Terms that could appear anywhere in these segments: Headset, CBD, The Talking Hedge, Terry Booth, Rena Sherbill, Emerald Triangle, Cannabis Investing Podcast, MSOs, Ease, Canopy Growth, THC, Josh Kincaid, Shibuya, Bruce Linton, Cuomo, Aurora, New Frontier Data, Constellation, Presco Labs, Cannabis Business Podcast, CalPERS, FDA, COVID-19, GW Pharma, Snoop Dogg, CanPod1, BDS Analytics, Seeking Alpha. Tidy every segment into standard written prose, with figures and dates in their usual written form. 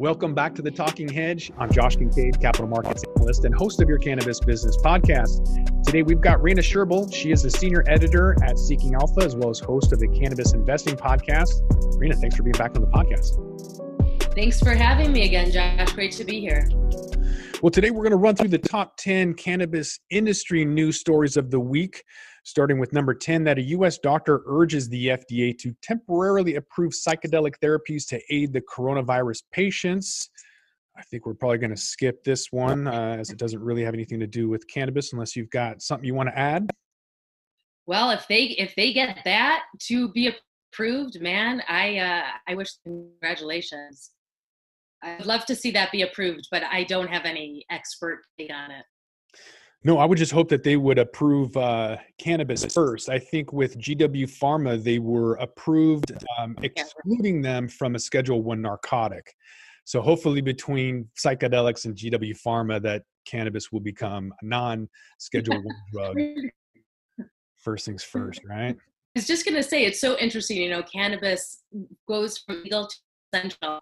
Welcome back to The Talking Hedge. I'm Josh Kincaid, capital markets analyst and host of your Cannabis Business Podcast. Today, we've got Rena Sherbill. She is the senior editor at Seeking Alpha, as well as host of the Cannabis Investing Podcast. Rena, thanks for being back on the podcast. Thanks for having me again, Josh. Great to be here. Well, today we're going to run through the top 10 cannabis industry news stories of the week, starting with number 10, that a U.S. doctor urges the FDA to temporarily approve psychedelic therapies to aid the coronavirus patients. I think we're probably going to skip this one as it doesn't really have anything to do with cannabis, unless you've got something you want to add. Well, if they get that to be approved, man, I wish them congratulations. I'd love to see that be approved, but I don't have any expert take on it. No, I would just hope that they would approve cannabis first. I think with GW Pharma, they were approved, excluding them from a Schedule 1 narcotic. So hopefully between psychedelics and GW Pharma, that cannabis will become a non-Schedule 1 drug. First things first, right? I was just going to say, it's so interesting, you know, cannabis goes from legal to essential.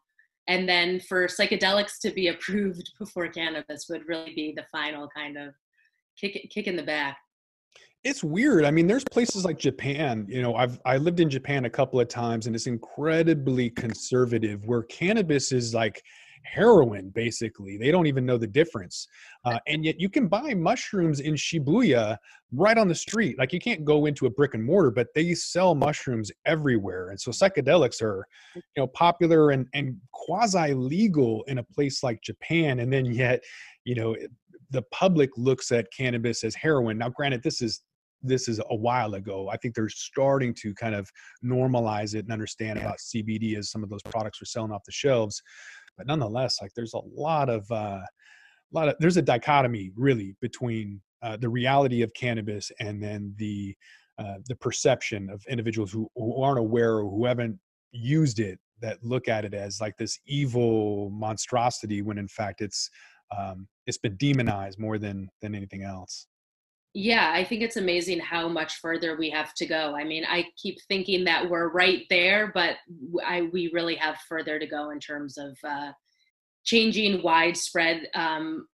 And then for psychedelics to be approved before cannabis would really be the final kind of kick in the back. It's weird. I mean, there's places like Japan. You know, I lived in Japan a couple of times, and it's incredibly conservative, where cannabis is like heroin, basically. They don't even know the difference. And yet you can buy mushrooms in Shibuya right on the street. Like, you can't go into a brick and mortar, but they sell mushrooms everywhere. And so psychedelics are, you know, popular and quasi-legal in a place like Japan. And then yet, you know, the public looks at cannabis as heroin. Now, granted, this is a while ago. I think they're starting to kind of normalize it and understand about CBD as some of those products were selling off the shelves. But nonetheless, like, there's a lot of there's a dichotomy really between the reality of cannabis and then the perception of individuals who aren't aware or who haven't used it, that look at it as like this evil monstrosity, when in fact it's been demonized more than anything else. Yeah, I think it's amazing how much further we have to go. I mean, I keep thinking that we're right there, but we really have further to go in terms of changing widespread,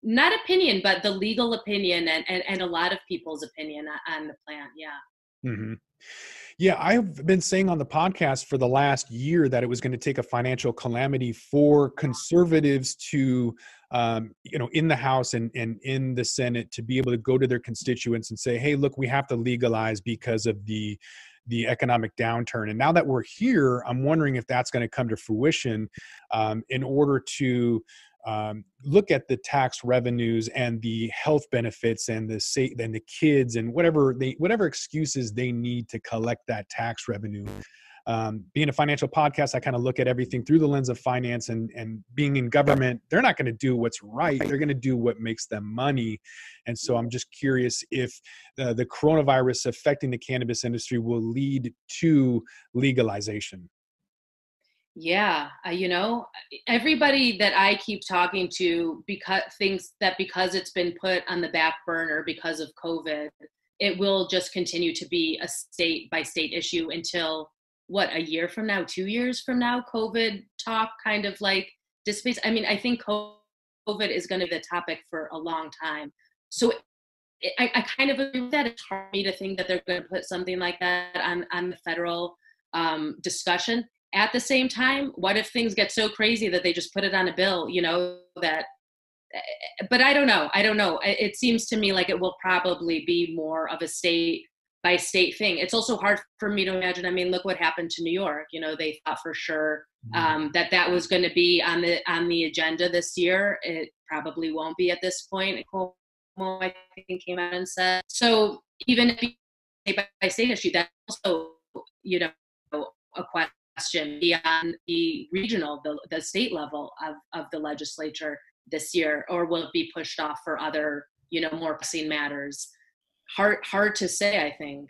not opinion, but the legal opinion and a lot of people's opinion on the plant. Yeah. Mm-hmm. Yeah, I've been saying on the podcast for the last year that it was going to take a financial calamity for conservatives to, you know, in the House and in the Senate, to be able to go to their constituents and say, hey, look, we have to legalize because of the economic downturn. And now that we're here, I'm wondering if that's going to come to fruition in order to look at the tax revenues and the health benefits and the kids and whatever excuses they need to collect that tax revenue. Being a financial podcast, I kind of look at everything through the lens of finance, and being in government, they're not going to do what's right. They're going to do what makes them money. And so I'm just curious if the coronavirus affecting the cannabis industry will lead to legalization. Yeah, you know, everybody that I keep talking to thinks that because it's been put on the back burner because of COVID, it will just continue to be a state by state issue until, what, a year from now, 2 years from now, COVID talk kind of like dissipates. I mean, I think COVID is going to be the topic for a long time. So I kind of agree with that. It's hard for me to think that they're going to put something like that on the federal discussion. At the same time, what if things get so crazy that they just put it on a bill, you know, that, but I don't know. It seems to me like it will probably be more of a state by state thing. It's also hard for me to imagine. I mean, look what happened to New York. You know, they thought for sure that was going to be on the agenda this year. It probably won't be at this point. Cuomo, I think, came out and said, so even if it's by state issue, that's also, you know, a question beyond the regional, the state level of the legislature this year, or will it be pushed off for other, you know, more pressing matters? Hard to say, I think.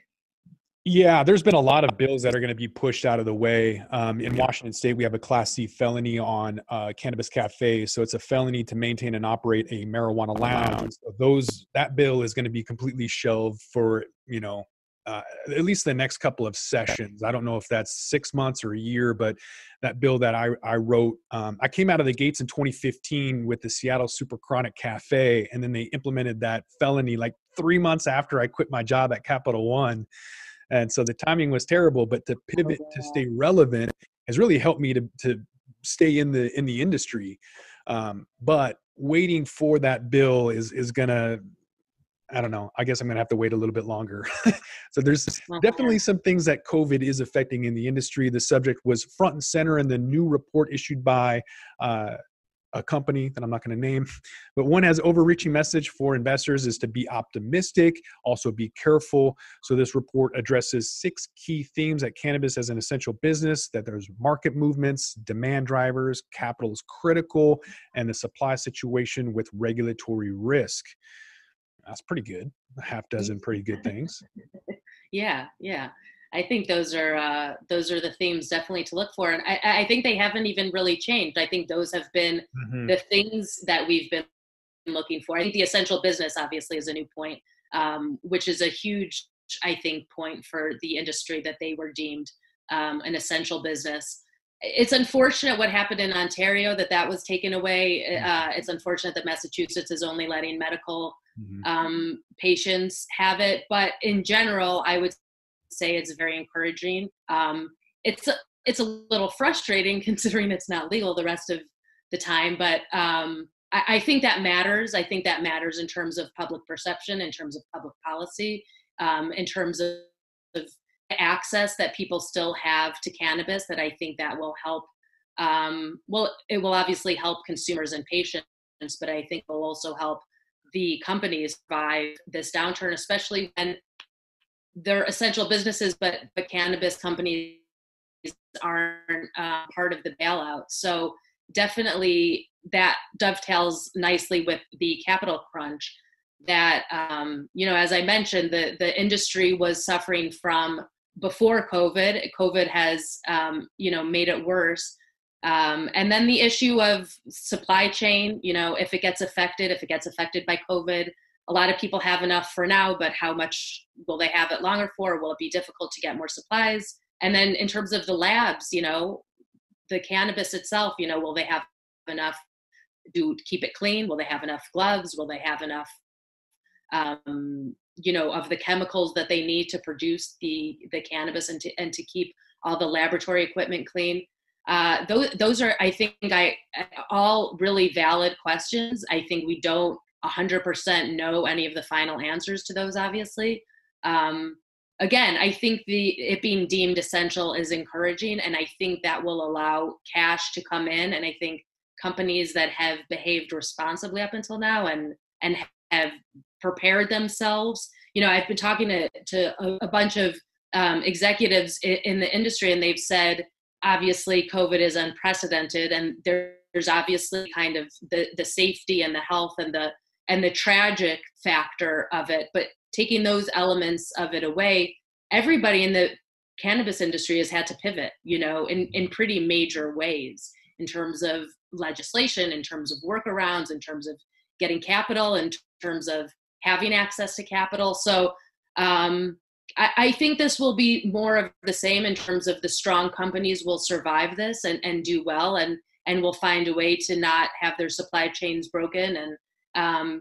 Yeah, there's been a lot of bills that are going to be pushed out of the way. In Washington State, we have a Class C felony on cannabis cafes. So it's a felony to maintain and operate a marijuana lounge. So that bill is going to be completely shelved for, you know, at least the next couple of sessions. I don't know if that's 6 months or a year, but that bill that I wrote, I came out of the gates in 2015 with the Seattle Super Chronic Cafe, and then they implemented that felony like 3 months after I quit my job at Capital One. And so the timing was terrible, but to pivot to stay relevant has really helped me to stay in the industry. But waiting for that bill is gonna, I don't know, I guess I'm gonna have to wait a little bit longer. So there's definitely some things that COVID is affecting in the industry. The subject was front and center in the new report issued by a company that I'm not going to name, but one has overreaching message for investors is to be optimistic, also be careful. So this report addresses 6 key themes that cannabis as an essential business, that there's market movements, demand drivers, capital is critical, and the supply situation with regulatory risk. That's pretty good. A half dozen pretty good things. Yeah. I think those are the themes definitely to look for. And I think they haven't even really changed. I think those have been the things that we've been looking for. I think the essential business obviously is a new point, which is a huge, I think, point for the industry that they were deemed an essential business. It's unfortunate what happened in Ontario that was taken away. It's unfortunate that Massachusetts is only letting medical patients have it. But in general, I would say it's very encouraging. It's a little frustrating considering it's not legal the rest of the time, but I think that matters. I think that matters in terms of public perception, in terms of public policy, in terms of access that people still have to cannabis, that I think that will help. It will obviously help consumers and patients, but I think it will also help the companies survive this downturn, especially when they're essential businesses, but cannabis companies aren't part of the bailout. So definitely that dovetails nicely with the capital crunch that, as I mentioned, the industry was suffering from before COVID. COVID has, made it worse. And then the issue of supply chain, if it gets affected by COVID, a lot of people have enough for now, but how much will they have it longer for? Will it be difficult to get more supplies? And then in terms of the labs, the cannabis itself, will they have enough to keep it clean? Will they have enough gloves? Will they have enough, of the chemicals that they need to produce the cannabis and to keep all the laboratory equipment clean? Those are, I think, all really valid questions. I think we don't 100% know any of the final answers to those, obviously. Again, I think it being deemed essential is encouraging, and I think that will allow cash to come in. And I think companies that have behaved responsibly up until now and have prepared themselves, I've been talking to a bunch of executives in the industry, and they've said, obviously, COVID is unprecedented, and there's obviously kind of the safety and the health and the tragic factor of it, but taking those elements of it away, everybody in the cannabis industry has had to pivot, in pretty major ways in terms of legislation, in terms of workarounds, in terms of getting capital, in terms of having access to capital. So I think this will be more of the same in terms of the strong companies will survive this and do well and will find a way to not have their supply chains broken and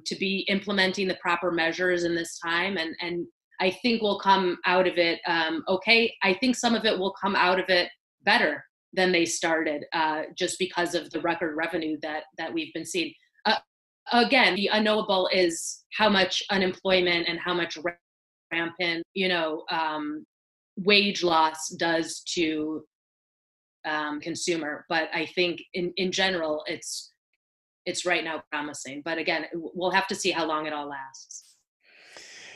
to be implementing the proper measures in this time. And I think we'll come out of it okay. I think some of it will come out of it better than they started just because of the record revenue that we've been seeing. Again, the unknowable is how much unemployment and how much rampant, wage loss does to consumer. But I think in general, it's right now promising. But again, we'll have to see how long it all lasts.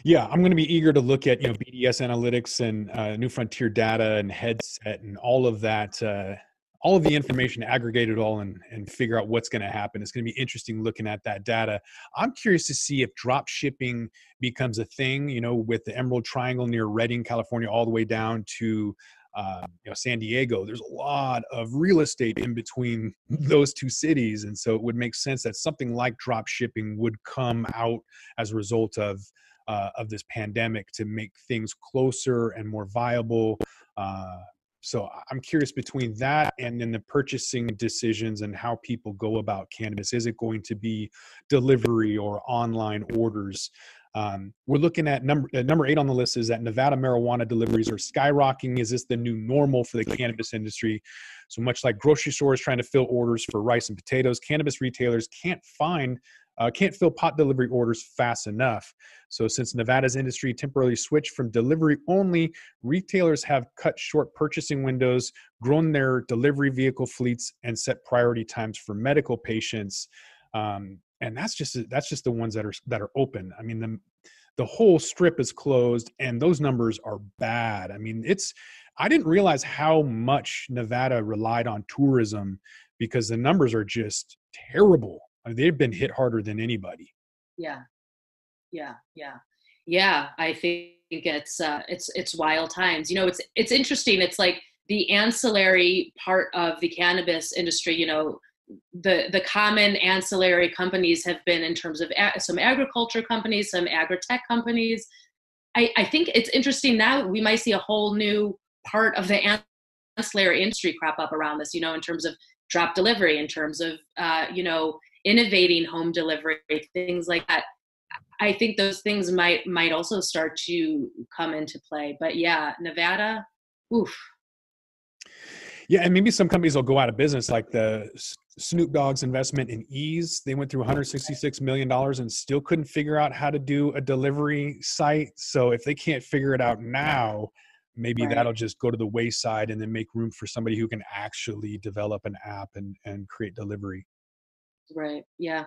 Yeah, I'm going to be eager to look at BDS Analytics and New Frontier Data and Headset and all of that, all of the information, aggregate it all and figure out what's going to happen. It's going to be interesting looking at that data. I'm curious to see if drop shipping becomes a thing, with the Emerald Triangle near Redding, California, all the way down to San Diego. There's a lot of real estate in between those two cities. And so it would make sense that something like drop shipping would come out as a result of of this pandemic to make things closer and more viable. So I'm curious between that and then the purchasing decisions and how people go about cannabis. Is it going to be delivery or online orders? We're looking at number eight on the list is that Nevada marijuana deliveries are skyrocketing. Is this the new normal for the cannabis industry? So much like grocery stores trying to fill orders for rice and potatoes, cannabis retailers can't fill pot delivery orders fast enough. So since Nevada's industry temporarily switched from delivery only, retailers have cut short purchasing windows, grown their delivery vehicle fleets, and set priority times for medical patients. And that's just the ones that are open. I mean, the whole strip is closed, and those numbers are bad. I mean, I didn't realize how much Nevada relied on tourism, because the numbers are just terrible. I mean, they've been hit harder than anybody. Yeah. I think it's wild times. You know, it's interesting. It's like the ancillary part of the cannabis industry. You know, the common ancillary companies have been in terms of some agriculture companies, some agri-tech companies. I think it's interesting now we might see a whole new part of the ancillary industry crop up around this, you know, in terms of drop delivery, in terms of, you know, innovating home delivery, things like that. I think those things might also start to come into play. But yeah, Nevada, oof. Yeah, and maybe some companies will go out of business, like the Snoop Dogg's investment in Ease. They went through $166 million and still couldn't figure out how to do a delivery site. So if they can't figure it out now, maybe that'll just go to the wayside and then make room for somebody who can actually develop an app and create delivery. Right. Yeah.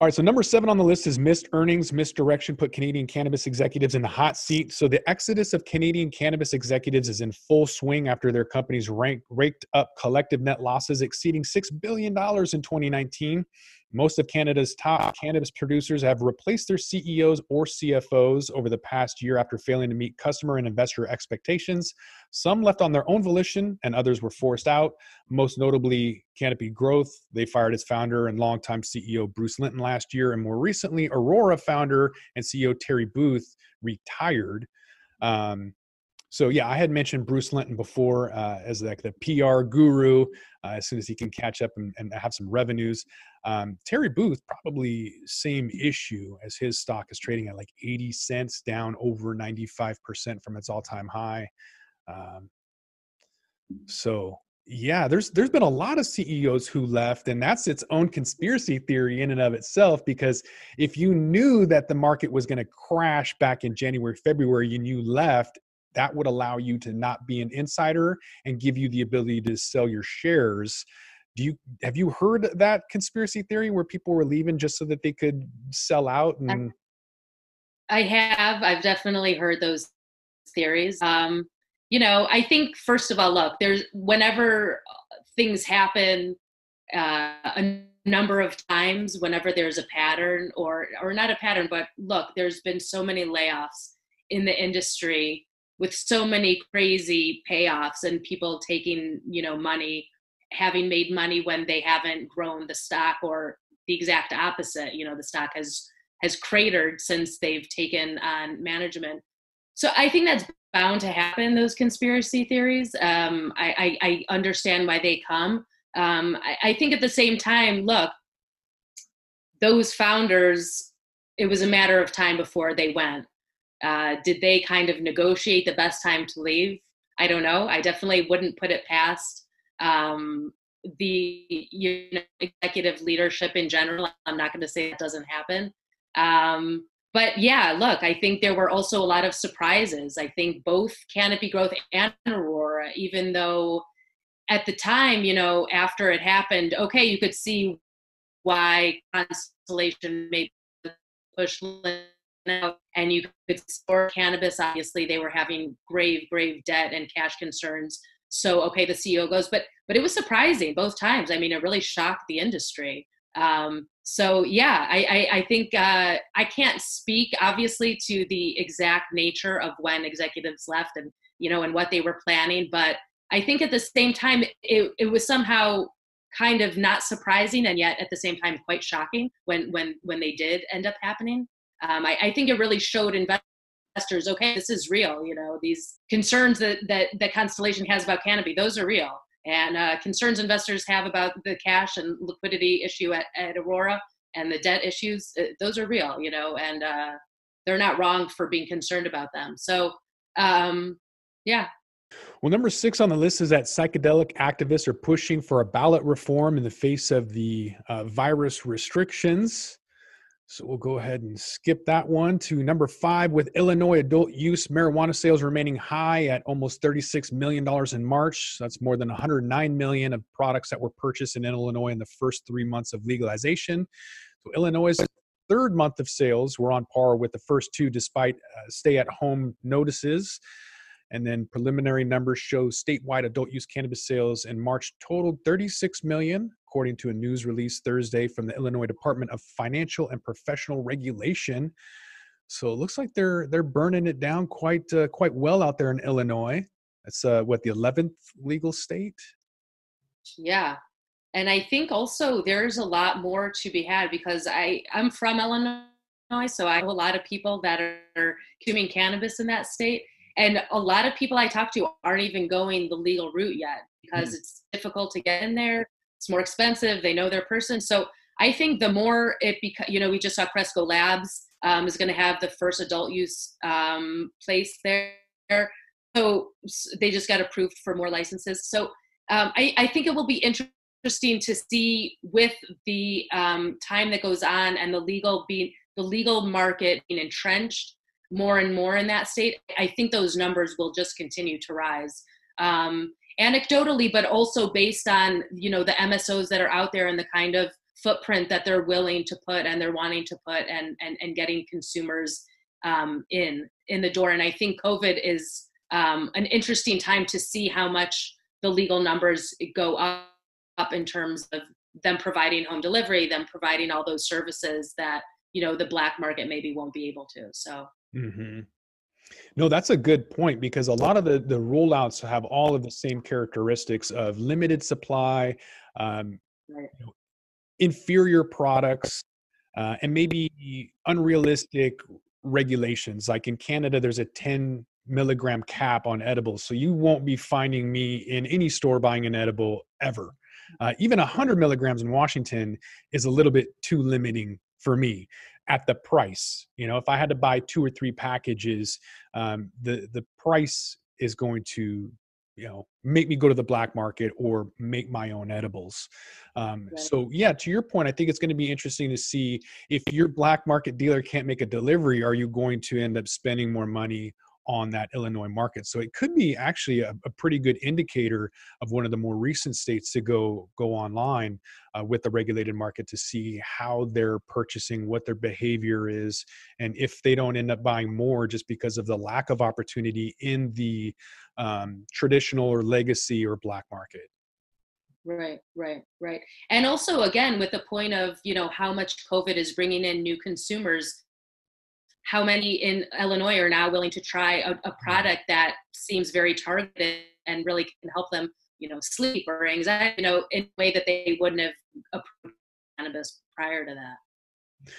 All right. So number 7 on the list is missed earnings. Misdirection put Canadian cannabis executives in the hot seat. So the exodus of Canadian cannabis executives is in full swing after their companies raked up collective net losses exceeding $6 billion in 2019. Most of Canada's top cannabis producers have replaced their CEOs or CFOs over the past year after failing to meet customer and investor expectations. Some left on their own volition and others were forced out. Most notably, Canopy Growth. They fired its founder and longtime CEO Bruce Linton last year, and more recently, Aurora founder and CEO Terry Booth retired. So yeah, I had mentioned Bruce Linton before as like the PR guru, as soon as he can catch up and have some revenues. Terry Booth, probably same issue, as his stock is trading at like 80 cents, down over 95% from its all-time high. So yeah, there's been a lot of CEOs who left, and that's its own conspiracy theory in and of itself, because if you knew that the market was going to crash back in January, February, and you left, that would allow you to not be an insider and give you the ability to sell your shares. Have you heard that conspiracy theory where people were leaving just so that they could sell out? And I have. I've definitely heard those theories. You know, I think first of all, look, whenever things happen a number of times, whenever there's a pattern or not a pattern, but look, there's been so many layoffs in the industry, with so many crazy payoffs and people taking, you know, money, having made money when they haven't grown the stock, or the exact opposite. You know, the stock has cratered since they've taken on management. So I think that's bound to happen, those conspiracy theories. I understand why they come. I think at the same time, look, those founders, it was a matter of time before they went. Did they kind of negotiate the best time to leave? I don't know. I definitely wouldn't put it past the executive leadership in general. I'm not going to say that doesn't happen. But yeah, look, I think there were also a lot of surprises. I think both Canopy Growth and Aurora, even though at the time, you know, after it happened, okay, you could see why Constellation maybe pushed out, and you could support cannabis. Obviously, they were having grave debt and cash concerns. So, okay, the CEO goes, but it was surprising both times. I mean, it really shocked the industry. So yeah, I think I can't speak obviously to the exact nature of when executives left and, you know, and what they were planning. But I think at the same time, it was somehow kind of not surprising, and yet at the same time, quite shocking when they did end up happening. I think it really showed investors, okay, this is real. You know, these concerns that Constellation has about Canopy, those are real. And concerns investors have about the cash and liquidity issue at Aurora and the debt issues, those are real, you know, and they're not wrong for being concerned about them. So, yeah. Well, number 6 on the list is that psychedelic activists are pushing for a ballot reform in the face of the virus restrictions. So we'll go ahead and skip that one to number 5. With Illinois adult use marijuana sales remaining high at almost $36 million in March. That's more than 109 million of products that were purchased in Illinois in the first 3 months of legalization. So Illinois' third month of sales were on par with the first 2 despite stay-at-home notices. And then preliminary numbers show statewide adult use cannabis sales in March totaled 36 million, according to a news release Thursday from the Illinois Department of Financial and Professional Regulation. So it looks like they're burning it down quite well out there in Illinois. That's what, the 11th legal state? Yeah. And I think also there's a lot more to be had because I'm from Illinois, so I know a lot of people that are consuming cannabis in that state. And a lot of people I talk to aren't even going the legal route yet because it's difficult to get in there. It's more expensive. They know their person. So I think the more we just saw Presco Labs is going to have the first adult use place there. So they just got approved for more licenses. So I think it will be interesting to see with the time that goes on and the legal market being entrenched more and more in that state. I think those numbers will just continue to rise anecdotally, but also based on, you know, the MSOs that are out there and the kind of footprint that they're willing to put and they're wanting to put and getting consumers in the door. And I think COVID is an interesting time to see how much the legal numbers go up in terms of them providing home delivery, them providing all those services that, you know, the black market maybe won't be able to. So. Mm-hmm. No, that's a good point, because a lot of the rollouts have all of the same characteristics of limited supply, right, you know, inferior products, and maybe unrealistic regulations. Like in Canada, there's a 10 milligram cap on edibles. So you won't be finding me in any store buying an edible ever. Even 100 milligrams in Washington is a little bit too limiting for me. At the price, you know, if I had to buy 2 or 3 packages, the price is going to, you know, make me go to the black market or make my own edibles. Right. So yeah, to your point, I think it's going to be interesting to see if your black market dealer can't make a delivery, are you going to end up spending more money on that Illinois market? So it could be actually a pretty good indicator of one of the more recent states to go online with the regulated market to see how they're purchasing, what their behavior is, and if they don't end up buying more just because of the lack of opportunity in the traditional or legacy or black market. Right. And also, again, with the point of, you know, how much COVID is bringing in new consumers, how many in Illinois are now willing to try a product that seems very targeted and really can help them, you know, sleep or anxiety, you know, in a way that they wouldn't have approved cannabis prior to that.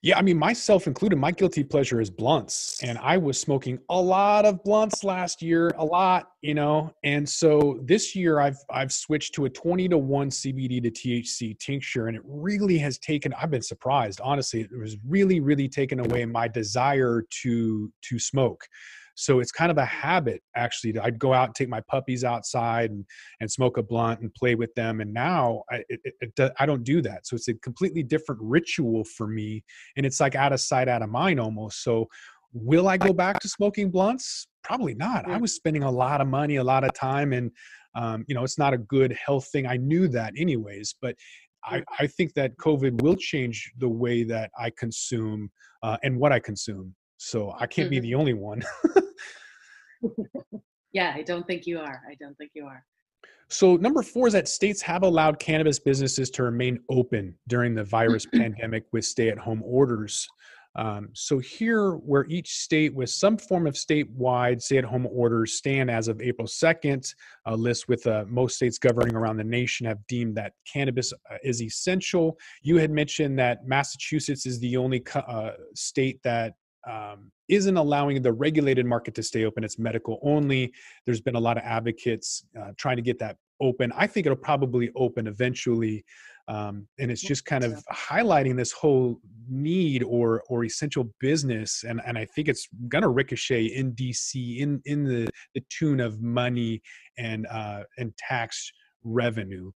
Yeah, I mean, myself included, my guilty pleasure is blunts. And I was smoking a lot of blunts last year, a lot, you know. And so this year I've switched to a 20-to-1 CBD to THC tincture. And it really has taken, I've been surprised, honestly, it was really, really taken away my desire to smoke. So it's kind of a habit, actually. I'd go out and take my puppies outside and smoke a blunt and play with them. And now I don't do that. So it's a completely different ritual for me. And it's like out of sight, out of mind almost. So will I go back to smoking blunts? Probably not. I was spending a lot of money, a lot of time. And, you know, it's not a good health thing. I knew that anyways. But I think that COVID will change the way that I consume and what I consume. So I can't be the only one. Yeah, I don't think you are. So number 4 is that states have allowed cannabis businesses to remain open during the virus pandemic with stay-at-home orders. So here, where each state with some form of statewide stay-at-home orders stand as of April 2nd, a list with most states governing around the nation have deemed that cannabis is essential. You had mentioned that Massachusetts is the only state that isn't allowing the regulated market to stay open. It's medical only. There's been a lot of advocates trying to get that open. I think it'll probably open eventually. And it's just kind of highlighting this whole need or essential business. And I think it's going to ricochet in DC in the tune of money and tax revenue.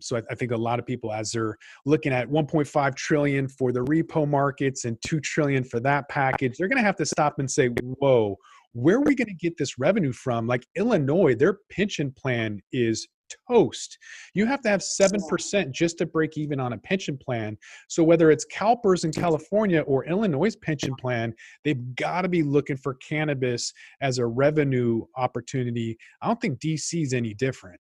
So I think a lot of people, as they're looking at $1.5 trillion for the repo markets and $2 trillion for that package, they're going to have to stop and say, whoa, where are we going to get this revenue from? Like Illinois, their pension plan is toast. You have to have 7% just to break even on a pension plan. So whether it's CalPERS in California or Illinois' pension plan, they've got to be looking for cannabis as a revenue opportunity. I don't think DC is any different.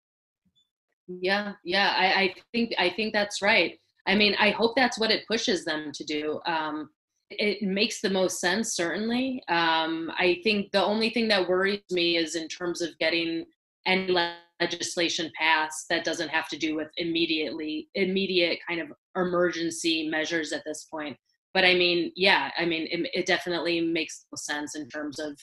Yeah, I think that's right. I mean, I hope that's what it pushes them to do. It makes the most sense, certainly. I think the only thing that worries me is in terms of getting any legislation passed that doesn't have to do with immediate kind of emergency measures at this point. But I mean, yeah, I mean, it definitely makes sense in terms of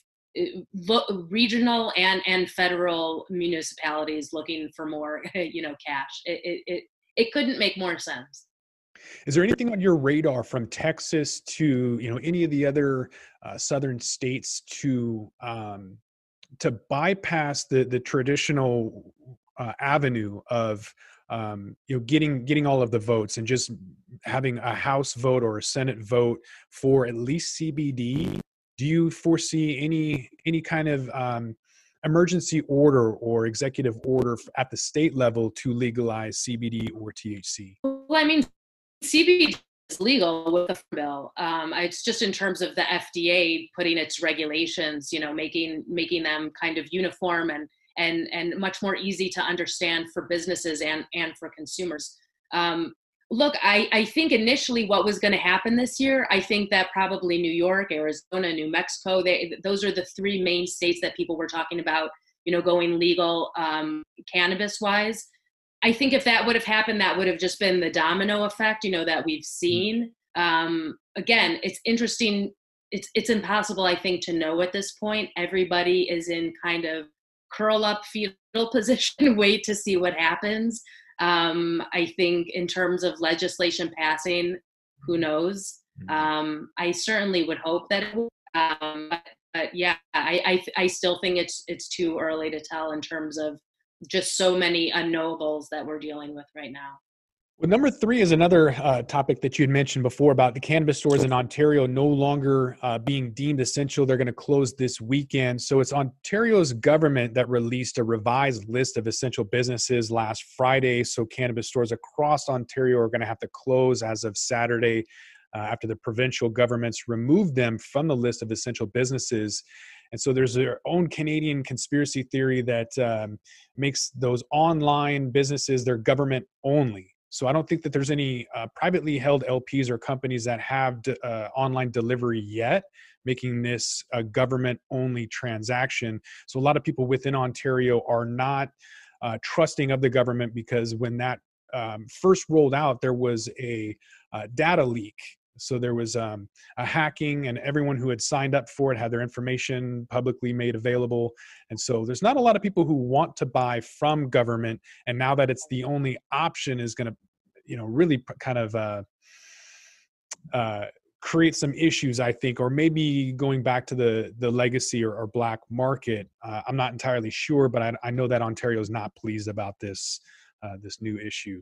regional and federal municipalities looking for more, cash. It couldn't make more sense. Is there anything on your radar from Texas to, any of the other southern states to bypass the traditional avenue of getting all of the votes and just having a House vote or a Senate vote for at least CBD? Do you foresee any kind of emergency order or executive order at the state level to legalize CBD or THC? Well, I mean, CBD is legal with the bill. It's just in terms of the FDA putting its regulations, making them kind of uniform and much more easy to understand for businesses and for consumers. Look, I think initially what was going to happen this year, I think that probably New York, Arizona, New Mexico, those are the three main states that people were talking about, going legal cannabis-wise. I think if that would have happened, that would have just been the domino effect, that we've seen. Again, it's interesting. It's impossible, I think, to know at this point. Everybody is in kind of curl-up fetal position, wait to see what happens. I think in terms of legislation passing, who knows? I certainly would hope that it would. But yeah, I still think it's too early to tell in terms of just so many unknowables that we're dealing with right now. Well, number three is another topic that you had mentioned before about the cannabis stores in Ontario no longer being deemed essential. They're going to close this weekend. So it's Ontario's government that released a revised list of essential businesses last Friday. So cannabis stores across Ontario are going to have to close as of Saturday after the provincial governments removed them from the list of essential businesses. And so there's their own Canadian conspiracy theory that makes those online businesses their government only. So I don't think that there's any privately held LPs or companies that have online delivery yet, making this a government-only transaction. So a lot of people within Ontario are not trusting of the government because when that first rolled out, there was a data leak. So there was a hacking and everyone who had signed up for it had their information publicly made available. And so there's not a lot of people who want to buy from government. And now that it's the only option is going to, really kind of create some issues, I think, or maybe going back to the legacy or black market. I'm not entirely sure, but I know that Ontario is not pleased about this new issue.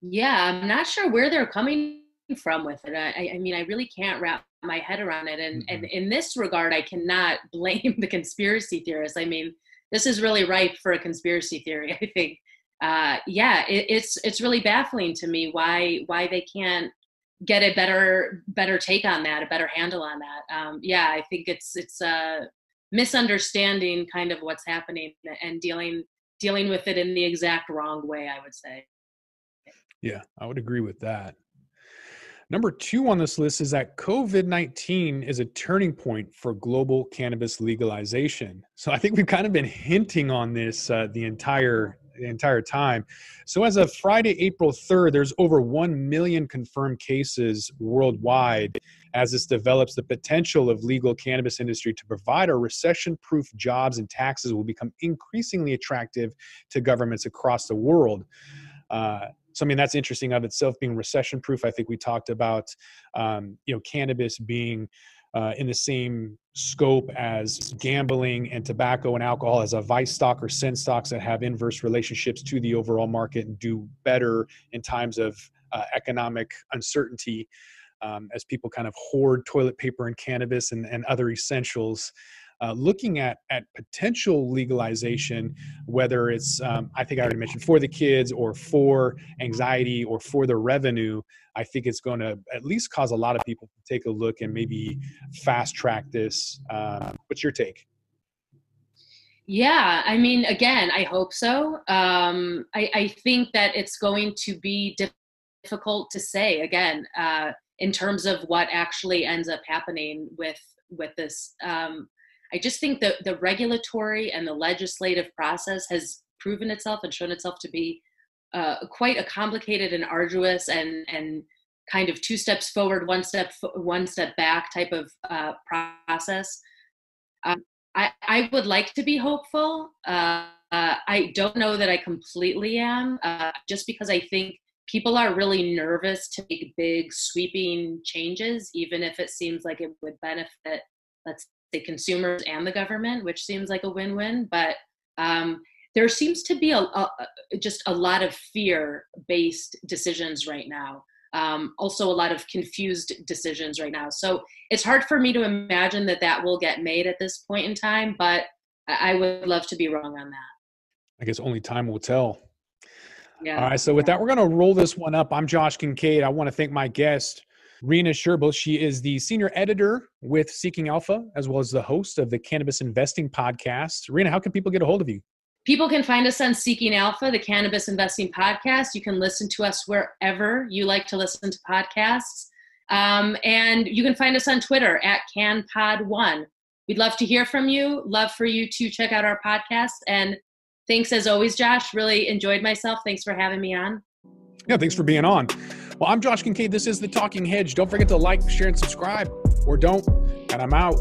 Yeah, I'm not sure where they're coming from with it. I mean, I really can't wrap my head around it. And in this regard, I cannot blame the conspiracy theorists. I mean, this is really ripe for a conspiracy theory, I think. It's really baffling to me why they can't get a better take on that, a better handle on that. I think it's a misunderstanding kind of what's happening and dealing with it in the exact wrong way, I would say. Yeah, I would agree with that. Number two on this list is that COVID-19 is a turning point for global cannabis legalization. So I think we've kind of been hinting on this the entire time. So as of Friday, April 3rd, there's over 1 million confirmed cases worldwide as this develops. The potential of legal cannabis industry to provide our recession-proof jobs and taxes will become increasingly attractive to governments across the world. So, I mean, that's interesting of itself being recession-proof. I think we talked about, cannabis being in the same scope as gambling and tobacco and alcohol as a vice stock or sin stocks that have inverse relationships to the overall market and do better in times of economic uncertainty as people kind of hoard toilet paper and cannabis and other essentials. Looking at potential legalization, whether it's, I think I already mentioned, for the kids or for anxiety or for the revenue, I think it's going to at least cause a lot of people to take a look and maybe fast track this. What's your take? Yeah, I mean, again, I hope so. I think that it's going to be difficult to say, again, in terms of what actually ends up happening with this. I just think that the regulatory and the legislative process has proven itself and shown itself to be quite a complicated and arduous and kind of two steps forward, one step back type of process. I would like to be hopeful. I don't know that I completely am, just because I think people are really nervous to make big sweeping changes, even if it seems like it would benefit, let's the consumers and the government, which seems like a win-win, but there seems to be just a lot of fear-based decisions right now. Also a lot of confused decisions right now. So it's hard for me to imagine that will get made at this point in time, but I would love to be wrong on that. I guess only time will tell. Yeah. All right, so with that, we're going to roll this one up. I'm Josh Kincaid. I want to thank my guest, Rena Sherbill. She is the senior editor with Seeking Alpha, as well as the host of the Cannabis Investing Podcast. Rena, how can people get a hold of you? People can find us on Seeking Alpha, the Cannabis Investing Podcast. You can listen to us wherever you like to listen to podcasts. And you can find us on Twitter at CanPod1. We'd love to hear from you. Love for you to check out our podcast. And thanks as always, Josh. Really enjoyed myself. Thanks for having me on. Yeah, thanks for being on. Well, I'm Josh Kincaid. This is The Talking Hedge. Don't forget to like, share, and subscribe, or don't, and I'm out.